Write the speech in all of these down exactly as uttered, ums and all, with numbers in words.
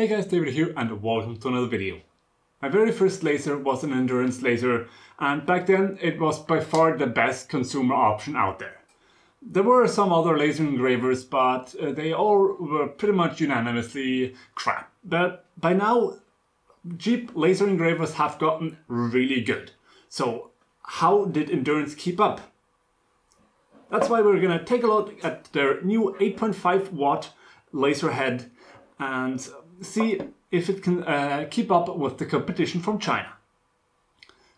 Hey guys, David here and welcome to another video. My very first laser was an Endurance laser, and back then it was by far the best consumer option out there. There were some other laser engravers, but they all were pretty much unanimously crap. But by now, cheap laser engravers have gotten really good. So how did Endurance keep up? That's why we're gonna take a look at their new eight point five watt laser head and see if it can uh, keep up with the competition from China.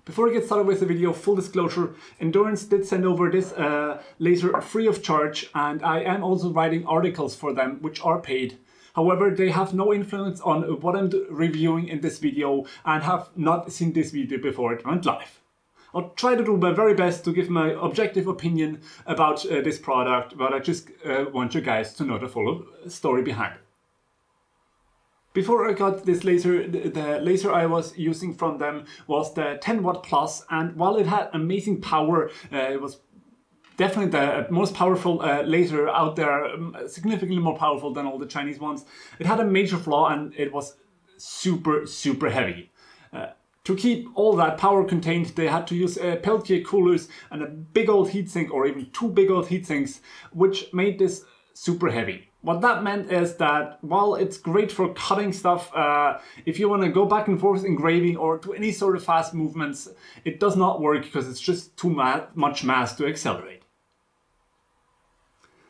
Before I get started with the video, full disclosure, Endurance did send over this uh, laser free of charge, and I am also writing articles for them which are paid. However, they have no influence on what I'm reviewing in this video and have not seen this video before it went live. I'll try to do my very best to give my objective opinion about uh, this product, but I just uh, want you guys to know the full story behind it. Before I got this laser, the laser I was using from them was the ten watt plus, and while it had amazing power, uh, it was definitely the most powerful uh, laser out there, um, significantly more powerful than all the Chinese ones. It had a major flaw, and it was super, super heavy. Uh, to keep all that power contained, they had to use uh, Peltier coolers and a big old heatsink, or even two big old heatsinks, which made this super heavy. What that meant is that while it's great for cutting stuff, uh, if you want to go back and forth engraving or do any sort of fast movements, it does not work because it's just too ma- much mass to accelerate.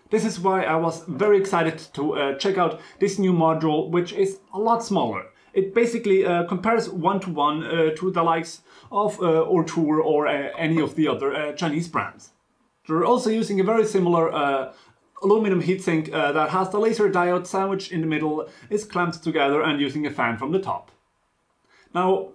This is why I was very excited to uh, check out this new module, which is a lot smaller. It basically uh, compares one-to-one uh, to the likes of uh, Ortur or uh, any of the other uh, Chinese brands. They're also using a very similar uh, aluminum heatsink uh, that has the laser diode sandwiched in the middle, is clamped together and using a fan from the top. Now,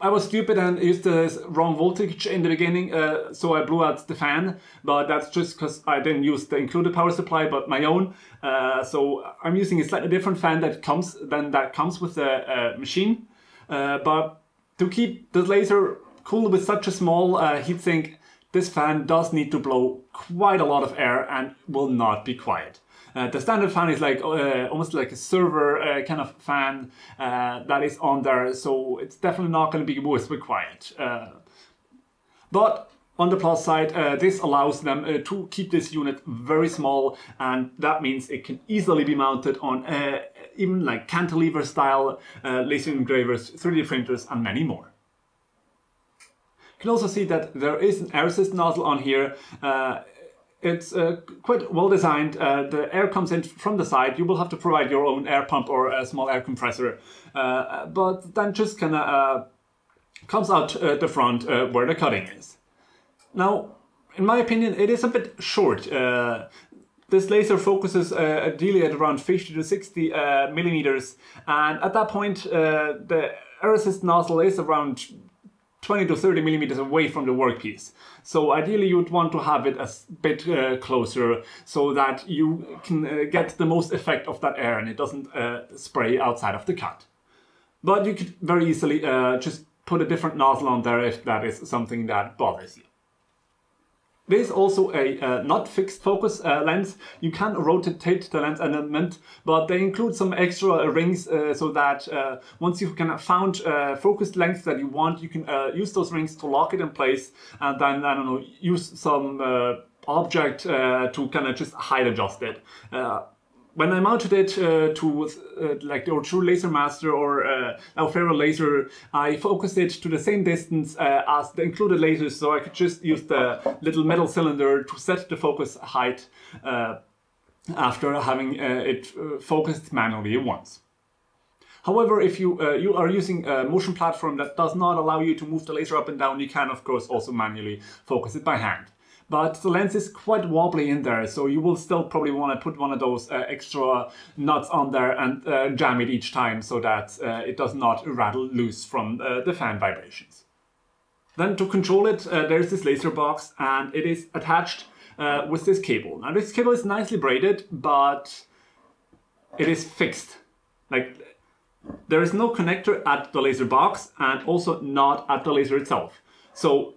I was stupid and used the wrong voltage in the beginning, uh, so I blew out the fan, but that's just because I didn't use the included power supply but my own. Uh, so I'm using a slightly different fan that comes than that comes with the uh, machine. Uh, but to keep the laser cool with such a small uh, heatsink, this fan does need to blow quite a lot of air and will not be quiet. Uh, the standard fan is like uh, almost like a server uh, kind of fan uh, that is on there, so it's definitely not going to be whisper quiet. Uh, but on the plus side, uh, this allows them uh, to keep this unit very small, and that means it can easily be mounted on uh, even like cantilever style uh, laser engravers, three D printers, and many more. You can also see that there is an air assist nozzle on here. Uh, it's uh, quite well designed. Uh, the air comes in from the side. You will have to provide your own air pump or a small air compressor, uh, but then just kind of uh, comes out uh, the front uh, where the cutting is. Now, in my opinion, it is a bit short. Uh, This laser focuses uh, ideally at around fifty to sixty uh, millimeters, and at that point, uh, the air assist nozzle is around twenty to thirty millimeters away from the workpiece. So ideally you'd want to have it a bit uh, closer so that you can uh, get the most effect of that air and it doesn't uh, spray outside of the cut. But you could very easily uh, just put a different nozzle on there if that is something that bothers you. There is also a uh, not fixed focus uh, lens. You can rotate the lens element, but they include some extra rings uh, so that uh, once you can found uh, focused length that you want, you can uh, use those rings to lock it in place, and then, I don't know, use some uh, object uh, to kind of just height adjust it. Uh, When I mounted it uh, to uh, like the Ortur Laser Master or uh, Aufero Laser, I focused it to the same distance uh, as the included lasers, so I could just use the little metal cylinder to set the focus height uh, after having uh, it uh, focused manually once. However, if you uh, you are using a motion platform that does not allow you to move the laser up and down, you can of course also manually focus it by hand. But the lens is quite wobbly in there, so you will still probably want to put one of those uh, extra nuts on there and uh, jam it each time so that uh, it does not rattle loose from uh, the fan vibrations. Then to control it, uh, there's this laser box, and it is attached uh, with this cable. Now this cable is nicely braided, but it is fixed. Like, there is no connector at the laser box and also not at the laser itself. So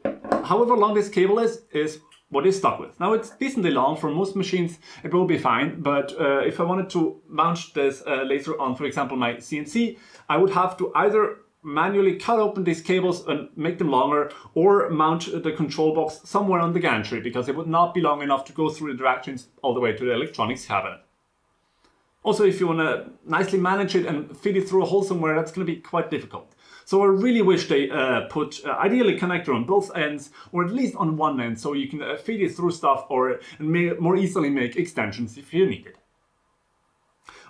however long this cable is, is what it's stuck with. Now it's decently long for most machines, it will be fine, but uh, if I wanted to mount this uh, laser on, for example, my C N C, I would have to either manually cut open these cables and make them longer, or mount the control box somewhere on the gantry, because it would not be long enough to go through the directions all the way to the electronics cabinet. Also, if you want to nicely manage it and fit it through a hole somewhere, that's going to be quite difficult. So I really wish they uh, put uh, ideally a connector on both ends, or at least on one end, so you can uh, feed it through stuff, or may more easily make extensions if you need it.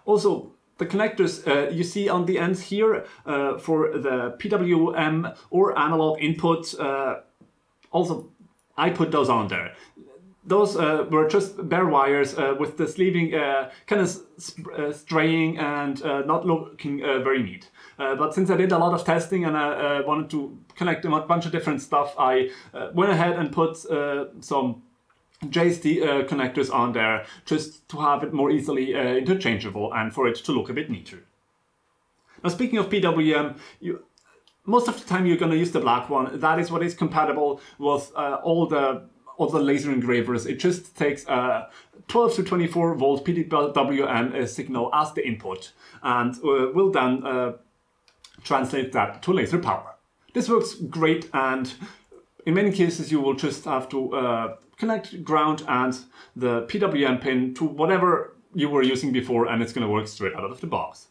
Also, the connectors uh, you see on the ends here uh, for the P W M or analog input, uh, also I put those on there. Those uh, were just bare wires uh, with the sleeving uh, kind of uh, straying and uh, not looking uh, very neat. Uh, but since I did a lot of testing and I uh, wanted to connect a bunch of different stuff, I uh, went ahead and put uh, some J S T uh, connectors on there, just to have it more easily uh, interchangeable and for it to look a bit neater. Now, speaking of P W M, you, most of the time you're going to use the black one. That is what is compatible with uh, all the all the laser engravers. It just takes a twelve to twenty-four volt P W M signal as the input, and uh, will then uh, translate that to laser power. This works great, and in many cases you will just have to uh, connect ground and the P W M pin to whatever you were using before, and it's going to work straight out of the box.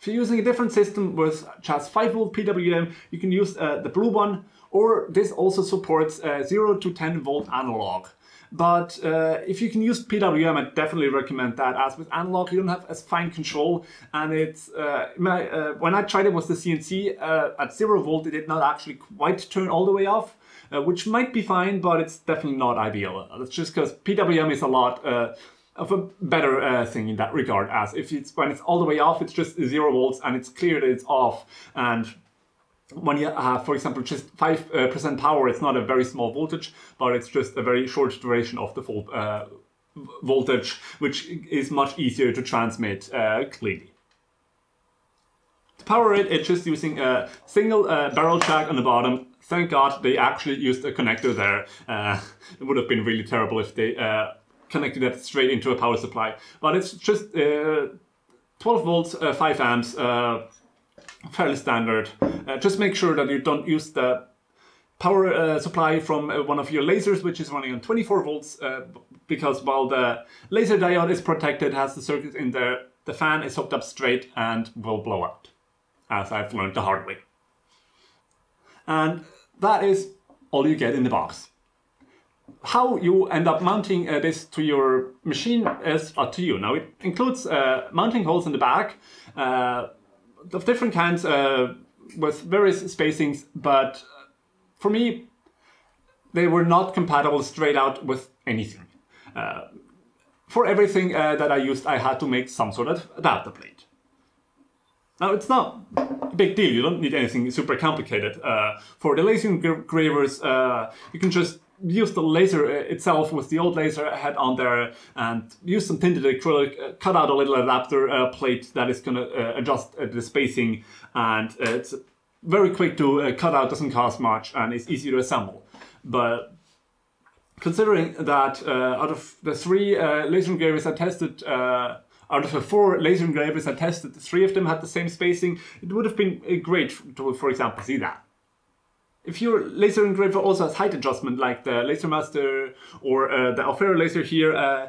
If you're using a different system with just five volt P W M, you can use uh, the blue one, or this also supports uh, zero to ten volt analog. But uh, if you can use P W M, I definitely recommend that, as with analog you don't have as fine control, and it's uh, my, uh, when I tried it with the C N C uh, at zero volt, it did not actually quite turn all the way off, uh, which might be fine, but it's definitely not ideal. That's just because P W M is a lot uh, of a better uh, thing in that regard, as if it's when it's all the way off, it's just zero volts and it's clear that it's off, and when you have, for example, just five percent uh, power, it's not a very small voltage, but it's just a very short duration of the full uh, voltage, which is much easier to transmit uh, clearly. To power it, it's just using a single uh, barrel jack on the bottom. Thank God they actually used a connector there. Uh, it would have been really terrible if they uh, connected that straight into a power supply. But it's just uh, twelve volts, uh, five amps, uh, fairly standard. Uh, just make sure that you don't use the power uh, supply from uh, one of your lasers, which is running on twenty-four volts, uh, because while the laser diode is protected, has the circuit in there, the fan is hooked up straight and will blow out, as I've learned the hard way. And that is all you get in the box. How you end up mounting uh, this to your machine is up to you. Now, it includes uh, mounting holes in the back, uh, of different kinds, uh, with various spacings, but for me they were not compatible straight out with anything. Uh, for everything uh, that I used, I had to make some sort of adapter plate. Now, it's not a big deal, you don't need anything super complicated. Uh, for the laser engravers, uh, you can just use the laser itself with the old laser head on there, and use some tinted acrylic, uh, cut out a little adapter uh, plate that is going to uh, adjust uh, the spacing, and uh, it's very quick to uh, cut out, doesn't cost much, and it's easy to assemble. But considering that uh, out of the three uh, laser engravers I tested, uh, out of the four laser engravers I tested, three of them had the same spacing, it would have been great to, for example, see that. If your laser engraver also has height adjustment, like the Laser Master or uh, the Aufero laser here, uh,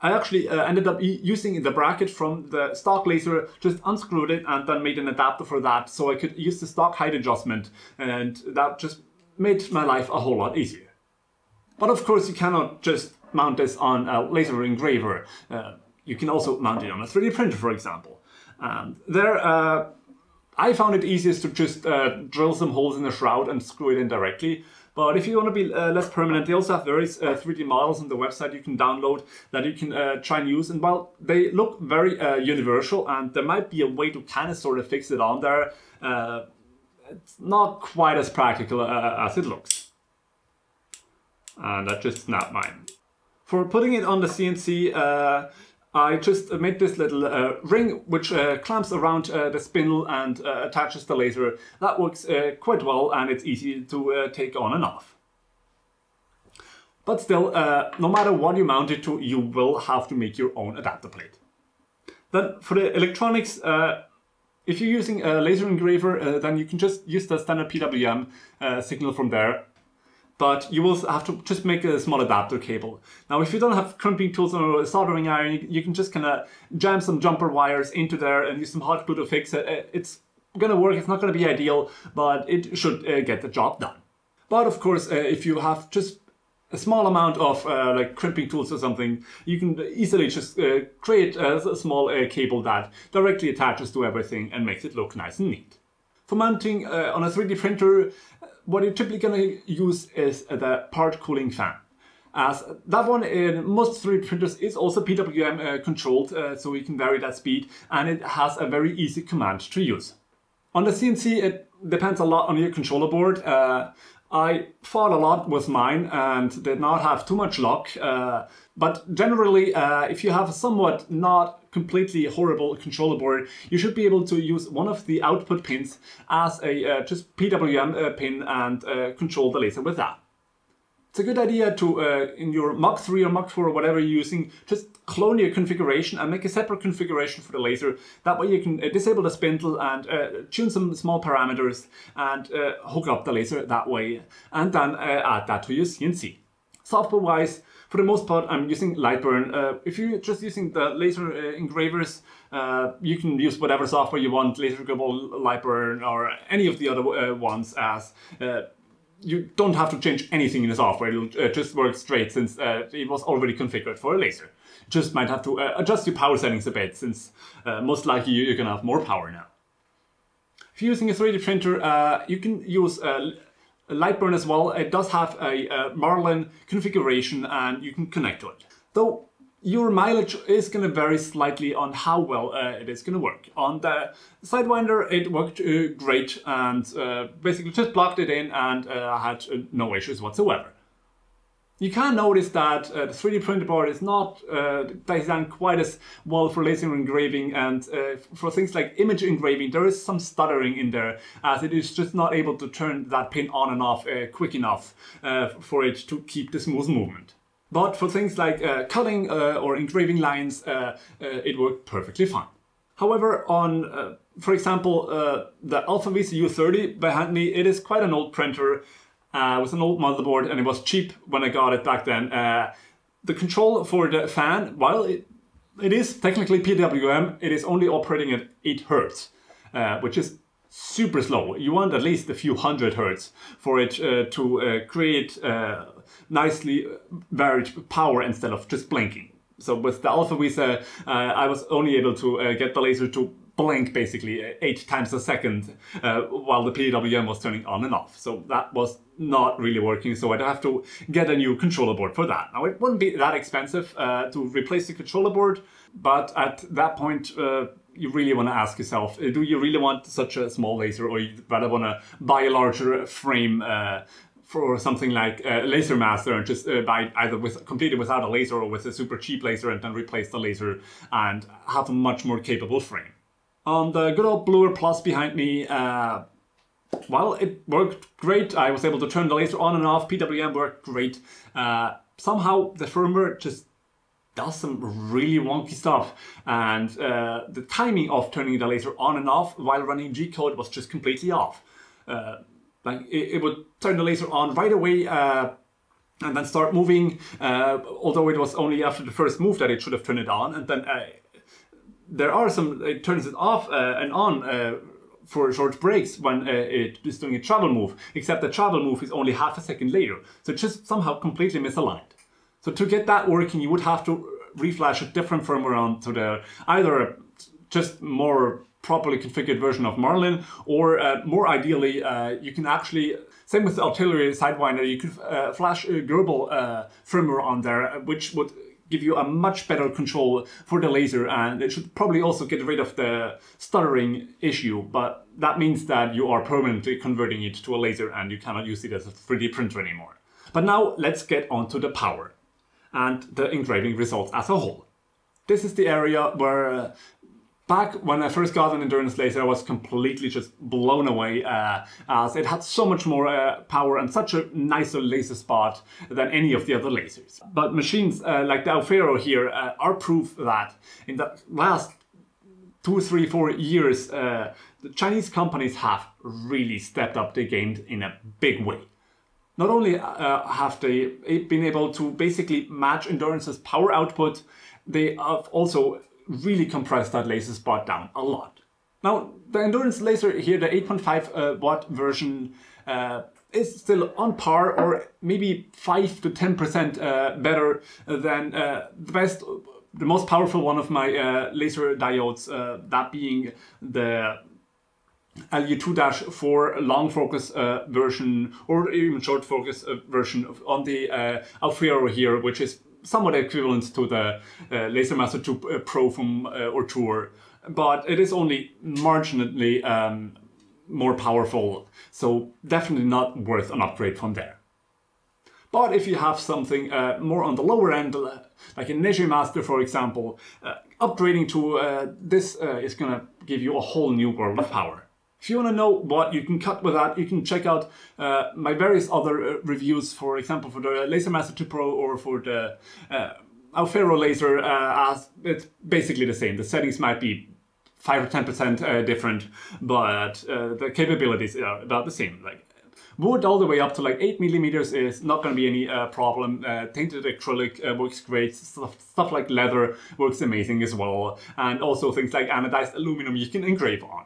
I actually uh, ended up e using the bracket from the stock laser, just unscrewed it and then made an adapter for that, so I could use the stock height adjustment, and that just made my life a whole lot easier. But of course you cannot just mount this on a laser engraver. Uh, you can also mount it on a three D printer, for example. Um, there. Uh, I found it easiest to just uh, drill some holes in the shroud and screw it in directly. But if you want to be uh, less permanent, they also have various uh, three D models on the website you can download that you can uh, try and use. And while they look very uh, universal, and there might be a way to kind of sort of fix it on there, uh, it's not quite as practical uh, as it looks. And I just snapped mine. For putting it on the C N C, uh, I just made this little uh, ring which uh, clamps around uh, the spindle and uh, attaches the laser. That works uh, quite well, and it's easy to uh, take on and off. But still, uh, no matter what you mount it to, you will have to make your own adapter plate. Then for the electronics, uh, if you're using a laser engraver, uh, then you can just use the standard P W M uh, signal from there. But you will have to just make a small adapter cable. Now, if you don't have crimping tools or a soldering iron, you, you can just kind of jam some jumper wires into there and use some hot glue to fix it. It's going to work. It's not going to be ideal, but it should uh, get the job done. But of course, uh, if you have just a small amount of uh, like crimping tools or something, you can easily just uh, create a, a small uh, cable that directly attaches to everything and makes it look nice and neat. For mounting uh, on a three D printer, what you're typically going to use is the part cooling fan, as that one in most three D printers is also P W M uh, controlled, uh, so we can vary that speed, and it has a very easy command to use. On the C N C, it depends a lot on your controller board. Uh, I fought a lot with mine and did not have too much luck, uh, but generally uh, if you have a somewhat not completely horrible controller board, you should be able to use one of the output pins as a uh, just P W M uh, pin and uh, control the laser with that. It's a good idea to, uh, in your Mach three or Mach four or whatever you're using, just clone your configuration and make a separate configuration for the laser. That way you can uh, disable the spindle and uh, tune some small parameters and uh, hook up the laser that way, and then uh, add that to your C N C. Software-wise, for the most part, I'm using Lightburn. Uh, if you're just using the laser uh, engravers, uh, you can use whatever software you want, LaserGribble, Lightburn, or any of the other uh, ones, as uh, you don't have to change anything in the software. It'll uh, just work straight, since uh, it was already configured for a laser. You just might have to uh, adjust your power settings a bit, since uh, most likely you're gonna have more power now. If you're using a three D printer, uh, you can use uh, Lightburn as well. It does have a, a Marlin configuration and you can connect to it. Though your mileage is going to vary slightly on how well uh, it is going to work. On the Sidewinder, it worked uh, great, and uh, basically just plugged it in and uh, had uh, no issues whatsoever. You can notice that uh, the three D printer board is not uh, designed quite as well for laser engraving, and uh, for things like image engraving, there is some stuttering in there, as it is just not able to turn that pin on and off uh, quick enough uh, for it to keep the smooth movement. But for things like uh, cutting uh, or engraving lines, uh, uh, it worked perfectly fine. However, on, uh, for example, uh, the Alpha V C U thirty behind me, it is quite an old printer. Uh, it was an old motherboard and it was cheap when I got it back then. Uh, the control for the fan, while it, it is technically P W M, it is only operating at eight hertz, uh, which is super slow. You want at least a few hundred hertz for it uh, to uh, create uh, nicely varied power instead of just blinking. So with the Alpha V C U, uh, I was only able to uh, get the laser to blink basically eight times a second uh, while the P W M was turning on and off. So that was not really working, so I'd have to get a new controller board for that. Now, it wouldn't be that expensive uh, to replace the controller board, but at that point uh, you really want to ask yourself, do you really want such a small laser, or you rather want to buy a larger frame uh, for something like uh, Laser Master and just uh, buy either with, completely without a laser or with a super cheap laser and then replace the laser and have a much more capable frame. On the good old Bluer Plus behind me, uh, well, it worked great. I was able to turn the laser on and off. P W M worked great. Uh, somehow the firmware just does some really wonky stuff, and uh, the timing of turning the laser on and off while running G code was just completely off. Uh, like it, it would turn the laser on right away uh, and then start moving, uh, although it was only after the first move that it should have turned it on, and then uh, there are some, it turns it off uh, and on uh, for short breaks when uh, it is doing a travel move, except the travel move is only half a second later. So it's just somehow completely misaligned. So to get that working, you would have to reflash a different firmware onto the, either just more properly configured version of Marlin, or uh, more ideally, uh, you can actually, same with the Artillery Sidewinder, you could uh, flash a G R B L uh, firmware on there, which would give you a much better control for the laser, and it should probably also get rid of the stuttering issue, but that means that you are permanently converting it to a laser and you cannot use it as a three D printer anymore. But now let's get on to the power and the engraving results as a whole. This is the area where uh, Back when I first got an Endurance laser, I was completely just blown away, uh, as it had so much more uh, power and such a nicer laser spot than any of the other lasers. But machines uh, like the Aufero here uh, are proof that in the last two, three, four years, uh, the Chinese companies have really stepped up their game in a big way. Not only uh, have they been able to basically match Endurance's power output, they have also really compressed that laser spot down a lot. Now, the Endurance laser here, the eight point five uh, watt version, uh, is still on par or maybe five to ten percent uh, better than uh, the best, the most powerful one of my uh, laser diodes, uh, that being the L U two dash four long focus uh, version, or even short focus uh, version of, on the uh, Aufero here, which is somewhat equivalent to the uh, Laser Master two Pro from uh, Ortur, but it is only marginally um, more powerful, so definitely not worth an upgrade from there. But if you have something uh, more on the lower end, like a Neje Master for example, uh, upgrading to uh, this uh, is gonna give you a whole new world of power. If you want to know what you can cut with that, you can check out uh, my various other uh, reviews, for example for the Laser Master two Pro or for the uh, Aufero laser, uh, as it's basically the same. The settings might be five or ten percent uh, different, but uh, the capabilities are about the same. Like wood all the way up to like eight millimeters is not going to be any uh, problem. Uh, tainted acrylic uh, works great, stuff, stuff like leather works amazing as well, and also things like anodized aluminum you can engrave on.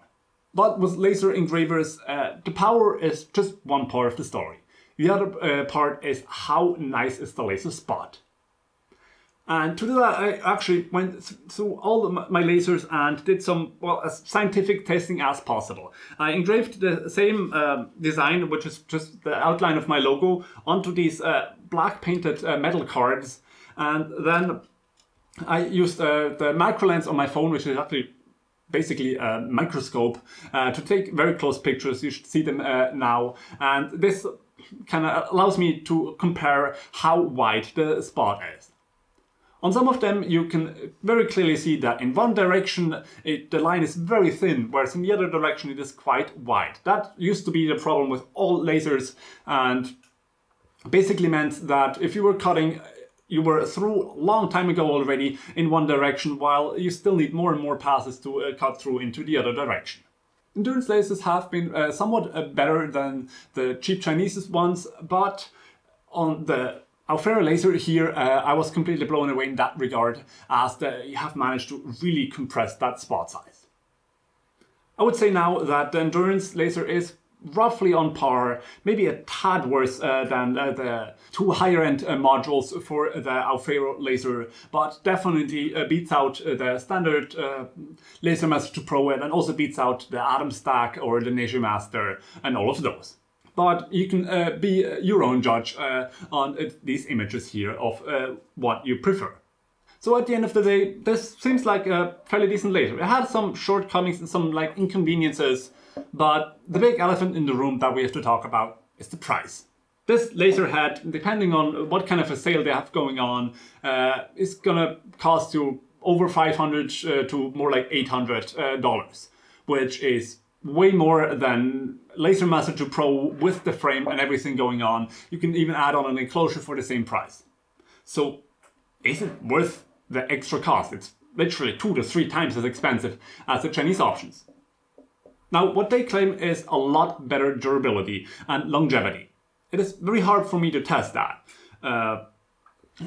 But with laser engravers, uh, the power is just one part of the story. The other uh, part is how nice is the laser spot. And to do that, I actually went through all of my lasers and did some, well, as scientific testing as possible. I engraved the same uh, design, which is just the outline of my logo, onto these uh, black painted uh, metal cards. And then I used uh, the macro lens on my phone, which is actually basically a microscope, uh, to take very close pictures. You should see them uh, now, and this kind of allows me to compare how wide the spot is. On some of them you can very clearly see that in one direction it, the line is very thin, whereas in the other direction it is quite wide. That used to be the problem with all lasers, and basically meant that if you were cutting, you were through a long time ago already in one direction, while you still need more and more passes to uh, cut through into the other direction. Endurance lasers have been uh, somewhat uh, better than the cheap Chinese ones, but on the Aufero laser here, uh, I was completely blown away in that regard, as they have managed to really compress that spot size. I would say now that the Endurance laser is roughly on par, maybe a tad worse uh, than uh, the two higher-end uh, modules for the Aufero laser, but definitely uh, beats out uh, the standard uh, Laser Master two Pro, and also beats out the Atomstack or the Neje Master and all of those. But you can uh, be your own judge uh, on uh, these images here of uh, what you prefer. So at the end of the day, this seems like a fairly decent laser. It had some shortcomings and some like inconveniences, but the big elephant in the room that we have to talk about is the price. This laser head, depending on what kind of a sale they have going on, uh, is gonna cost you over five hundred uh, to more like eight hundred dollars, which is way more than Laser Master two Pro with the frame and everything going on. You can even add on an enclosure for the same price. So is it worth the extra cost? It's literally two to three times as expensive as the Chinese options. Now, what they claim is a lot better durability and longevity. It is very hard for me to test that, uh,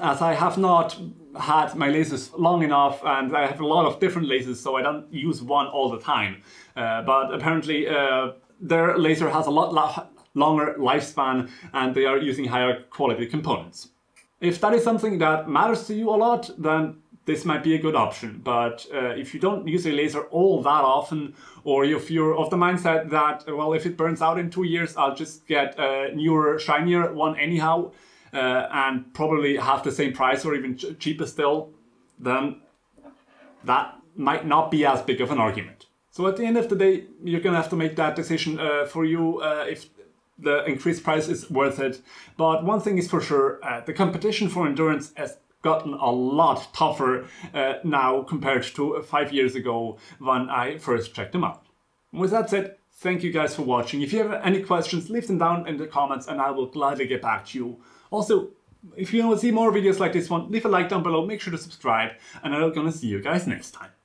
as I have not had my lasers long enough, and I have a lot of different lasers, so I don't use one all the time. Uh, but apparently uh, their laser has a lot lo- longer lifespan, and they are using higher quality components. If that is something that matters to you a lot, then this might be a good option. But uh, if you don't use a laser all that often, or if you're of the mindset that, well, if it burns out in two years, I'll just get a newer, shinier one anyhow, uh, and probably have the same price or even ch cheaper still, then that might not be as big of an argument. So at the end of the day, you're gonna have to make that decision uh, for you uh, if the increased price is worth it. But one thing is for sure, uh, the competition for Endurance is gotten a lot tougher uh, now compared to five years ago when I first checked them out. With that said, thank you guys for watching. If you have any questions, leave them down in the comments and I will gladly get back to you. Also, if you want to see more videos like this one, leave a like down below, make sure to subscribe, and I'm gonna see you guys next time.